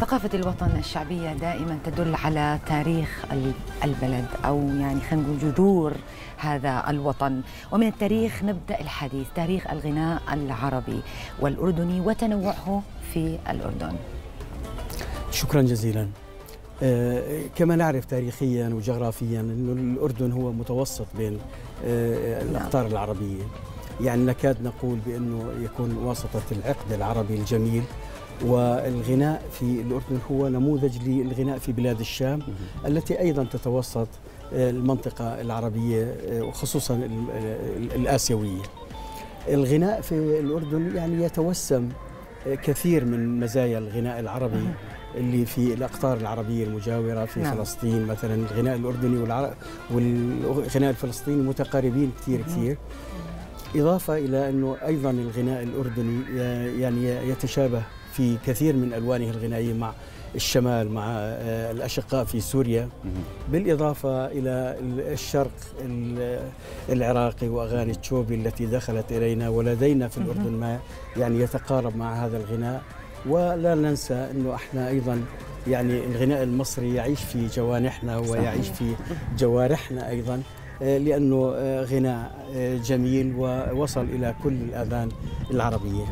ثقافة الوطن الشعبية دائما تدل على تاريخ البلد أو يعني خلينا نقول جذور هذا الوطن. ومن التاريخ نبدأ الحديث، تاريخ الغناء العربي والأردني وتنوعه في الأردن. شكرا جزيلا. كما نعرف تاريخيا وجغرافيا أن الأردن هو متوسط بين الأقطار العربية، يعني نكاد نقول بأنه يكون واسطة العقد العربي الجميل. والغناء في الأردن هو نموذج للغناء في بلاد الشام التي أيضا تتوسط المنطقة العربية وخصوصا الآسيوية. الغناء في الأردن يعني يتوسم كثير من مزايا الغناء العربي اللي في الأقطار العربية المجاورة في فلسطين مثلا. الغناء الأردني والغناء الفلسطيني متقاربين كثير كثير، إضافة إلى أنه أيضا الغناء الأردني يعني يتشابه في كثير من ألوانه الغنائية مع الشمال، مع الأشقاء في سوريا، بالإضافة إلى الشرق العراقي وأغاني التشوبي التي دخلت إلينا. ولدينا في الأردن ما يعني يتقارب مع هذا الغناء. ولا ننسى أنه إحنا أيضا يعني الغناء المصري يعيش في جوانحنا ويعيش في جوارحنا أيضا، لأنه غناء جميل ووصل إلى كل الآذان العربية.